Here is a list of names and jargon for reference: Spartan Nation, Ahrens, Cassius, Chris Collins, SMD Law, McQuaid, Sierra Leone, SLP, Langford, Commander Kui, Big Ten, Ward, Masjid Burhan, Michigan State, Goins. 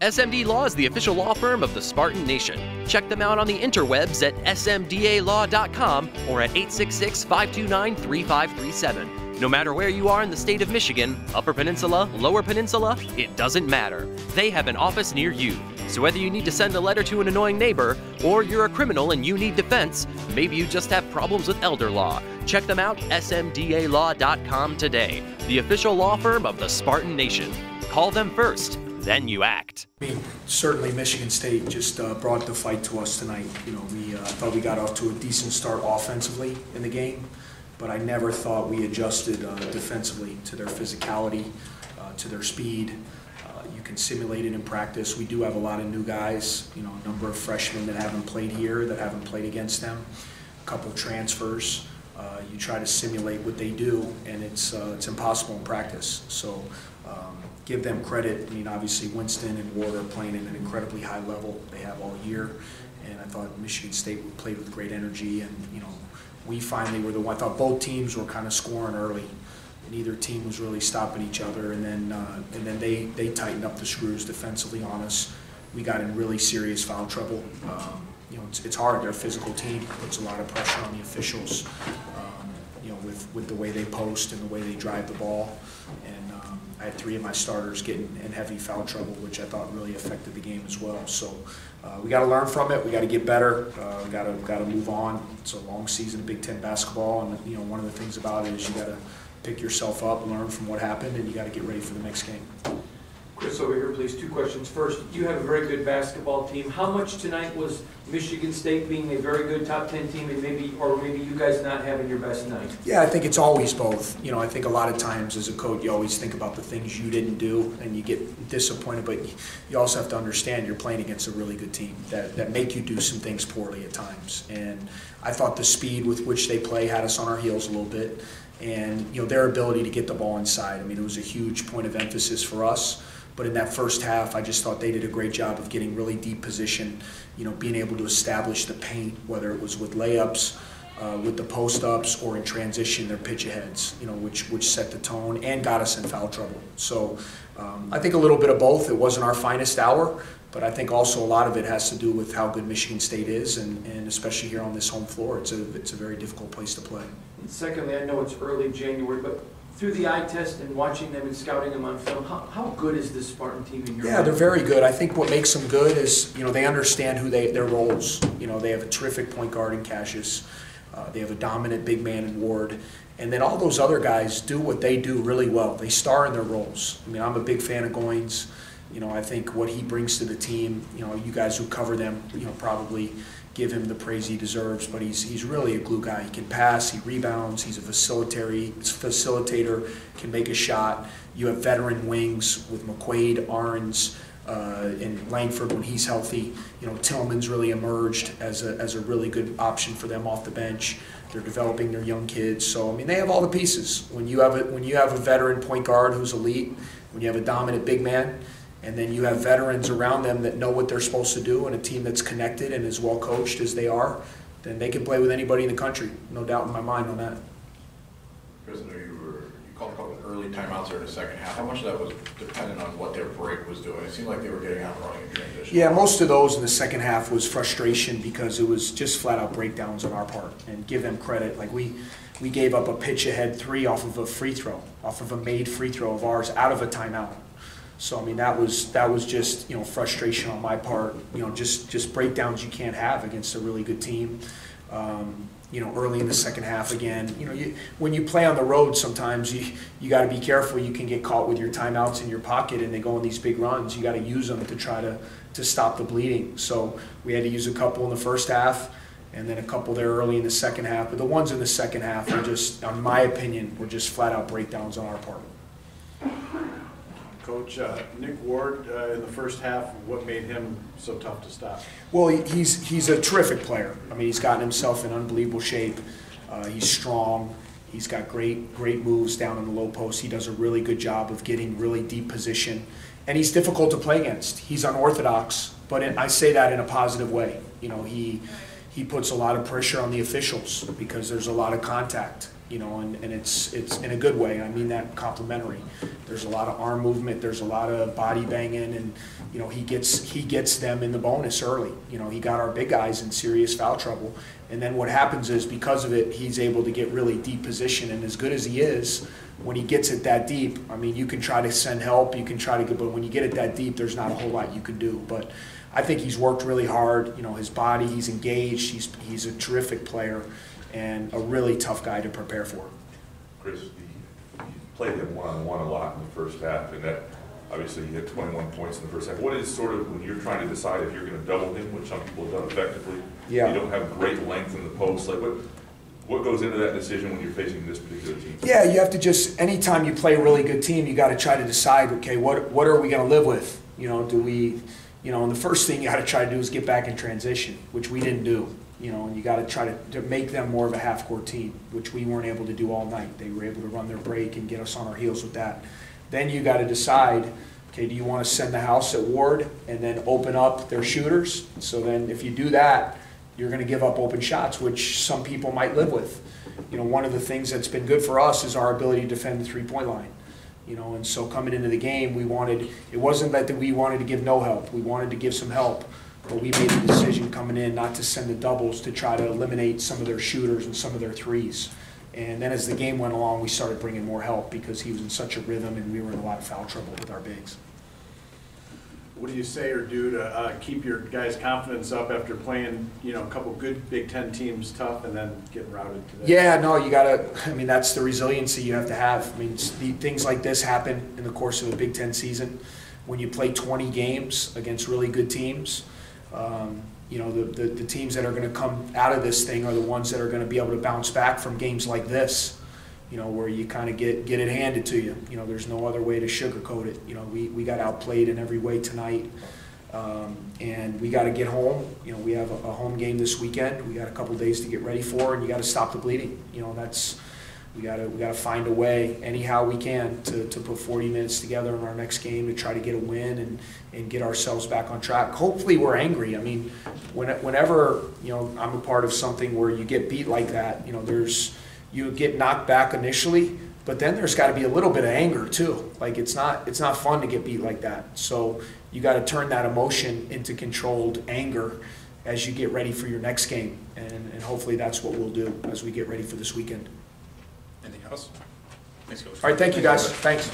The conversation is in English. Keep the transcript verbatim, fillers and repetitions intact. S M D Law is the official law firm of the Spartan Nation. Check them out on the interwebs at S M D A law dot com or at eight six six, five two nine, three five three seven. No matter where you are in the state of Michigan, Upper Peninsula, Lower Peninsula, it doesn't matter. They have an office near you. So whether you need to send a letter to an annoying neighbor, or you're a criminal and you need defense, maybe you just have problems with elder law, check them out, S M D A law dot com today. The official law firm of the Spartan Nation. Call them first. Then you act. I mean, certainly Michigan State just uh, brought the fight to us tonight. You know, we uh, thought we got off to a decent start offensively in the game, but I never thought we adjusted uh, defensively to their physicality, uh, to their speed. Uh, you can simulate it in practice. We do have a lot of new guys, you know, a number of freshmen that haven't played here, that haven't played against them, a couple transfers. Uh, you try to simulate what they do, and it's, uh, it's impossible in practice. So um, give them credit. I mean, obviously Winston and Ward are playing at an incredibly high level. They have all year, and I thought Michigan State played with great energy, and, you know, we finally were the one. I thought both teams were kind of scoring early. Neither team was really stopping each other, and then, uh, and then they, they tightened up the screws defensively on us. We got in really serious foul trouble. Um, You know, it's, it's hard. They're a physical team. It puts a lot of pressure on the officials, um, you know, with, with the way they post and the way they drive the ball. And um, I had three of my starters getting in heavy foul trouble, which I thought really affected the game as well. So uh, we got to learn from it. We got to get better. Uh, we got to got to move on. It's a long season of Big Ten basketball, and, you know, one of the things about it is you got to pick yourself up, learn from what happened, and you got to get ready for the next game. Chris, over here, please. Two questions. First, you have a very good basketball team. How much tonight was Michigan State being a very good top ten team, and maybe, or maybe you guys not having your best night? Yeah, I think it's always both. You know, I think a lot of times as a coach, you always think about the things you didn't do, and you get disappointed. But you also have to understand you're playing against a really good team that that make you do some things poorly at times. And I thought the speed with which they play had us on our heels a little bit, and, you know, their ability to get the ball inside. I mean, it was a huge point of emphasis for us. But in that first half, I just thought they did a great job of getting really deep position, you know, being able to establish the paint, whether it was with layups, uh, with the post-ups, or in transition, their pitch aheads, you know, which, which set the tone and got us in foul trouble. So um, I think a little bit of both. It wasn't our finest hour, but I think also a lot of it has to do with how good Michigan State is, and, and especially here on this home floor, it's a, it's a very difficult place to play. And secondly, I know it's early January, but through the eye test and watching them and scouting them on film, how, how good is this Spartan team in your Yeah, mind? They're very good. I think what makes them good is, you know, they understand who they their roles. You know, they have a terrific point guard in Cassius. Uh, they have a dominant big man in Ward. And then all those other guys do what they do really well. They star in their roles. I mean, I'm a big fan of Goins. You know, I think what he brings to the team, you know, you guys who cover them, you know, probably give him the praise he deserves, but he's, he's really a glue guy. He can pass, he rebounds, he's a facilitator, can make a shot. You have veteran wings with McQuaid, Ahrens, uh, and Langford when he's healthy. You know, Tillman's really emerged as a, as a really good option for them off the bench. They're developing their young kids. So, I mean, they have all the pieces. When you have a, when you have a veteran point guard who's elite, when you have a dominant big man, and then you have veterans around them that know what they're supposed to do, and a team that's connected and as well coached as they are, then they can play with anybody in the country. No doubt in my mind on that. Chris, I know you, were, you called a couple of early timeouts there in the second half. How much of that was dependent on what their break was doing? It seemed like they were getting out running in transition. Yeah, most of those in the second half was frustration because it was just flat-out breakdowns on our part. And give them credit. Like we, we gave up a pitch-ahead three off of a free throw, off of a made free throw of ours out of a timeout. So, I mean, that was, that was just, you know, frustration on my part, you know, just, just breakdowns you can't have against a really good team, um, you know, early in the second half again. You know, you, when you play on the road sometimes, you, you got to be careful. You can get caught with your timeouts in your pocket and they go on these big runs. You got to use them to try to, to stop the bleeding. So we had to use a couple in the first half and then a couple there early in the second half. But the ones in the second half are just, in my opinion, were just flat-out breakdowns on our part. Coach, uh, Nick Ward uh, in the first half, what made him so tough to stop? Well, he's, he's a terrific player. I mean, he's gotten himself in unbelievable shape. Uh, he's strong. He's got great, great moves down in the low post. He does a really good job of getting really deep position. And he's difficult to play against. He's unorthodox, but it, I say that in a positive way. You know, he... he puts a lot of pressure on the officials because there's a lot of contact, you know, and, and it's, it's in a good way. I mean that complimentary. There's a lot of arm movement. There's a lot of body banging, and, you know, he gets, he gets them in the bonus early. You know, he got our big guys in serious foul trouble. And then what happens is, because of it, he's able to get really deep position. And as good as he is, when he gets it that deep, I mean, you can try to send help, you can try to get, but when you get it that deep, there's not a whole lot you can do. But I think he's worked really hard. You know, his body, he's engaged, he's, he's a terrific player and a really tough guy to prepare for. Chris, you played him one-on-one a lot in the first half, and that obviously he had twenty-one points in the first half. What is sort of, when you're trying to decide if you're going to double him, which some people have done effectively, yeah. You don't have great length in the post, like what, what goes into that decision when you're facing this particular team? Yeah, you have to just, anytime you play a really good team, you got to try to decide, okay, what, what are we going to live with? You know, do we, you know, and the first thing you got to try to do is get back in transition, which we didn't do. You know, and you got to try to, to make them more of a half-court team, which we weren't able to do all night. They were able to run their break and get us on our heels with that. Then you got to decide, okay, do you want to send the house at Ward and then open up their shooters? So then if you do that, you're going to give up open shots, which some people might live with. You know, one of the things that's been good for us is our ability to defend the three-point line. You know, and so coming into the game, we wanted, it wasn't that we wanted to give no help. We wanted to give some help, but we made the decision coming in not to send the doubles to try to eliminate some of their shooters and some of their threes. And then as the game went along, we started bringing more help because he was in such a rhythm and we were in a lot of foul trouble with our bigs. What do you say or do to uh, keep your guys' confidence up after playing, you know, a couple good Big Ten teams tough and then getting routed today? Yeah, no, you got to, I mean, that's the resiliency you have to have. I mean, things like this happen in the course of a Big Ten season. When you play twenty games against really good teams, um, you know, the, the, the teams that are going to come out of this thing are the ones that are going to be able to bounce back from games like this. You know, where you kind of get, get it handed to you. You know, there's no other way to sugarcoat it. You know, we, we got outplayed in every way tonight. Um, and we got to get home. You know, we have a, a home game this weekend. We got a couple days to get ready for, and you got to stop the bleeding. You know, that's, we got to we got to find a way, anyhow we can, to, to put forty minutes together in our next game to try to get a win and, and get ourselves back on track. Hopefully we're angry. I mean, when, whenever, you know, I'm a part of something where you get beat like that, you know, there's, you get knocked back initially, but then there's got to be a little bit of anger too. Like, it's not, it's not fun to get beat like that. So you got to turn that emotion into controlled anger as you get ready for your next game. And, and hopefully that's what we'll do as we get ready for this weekend. Anything else? Thanks, Coach. All right, thank you guys. Thanks.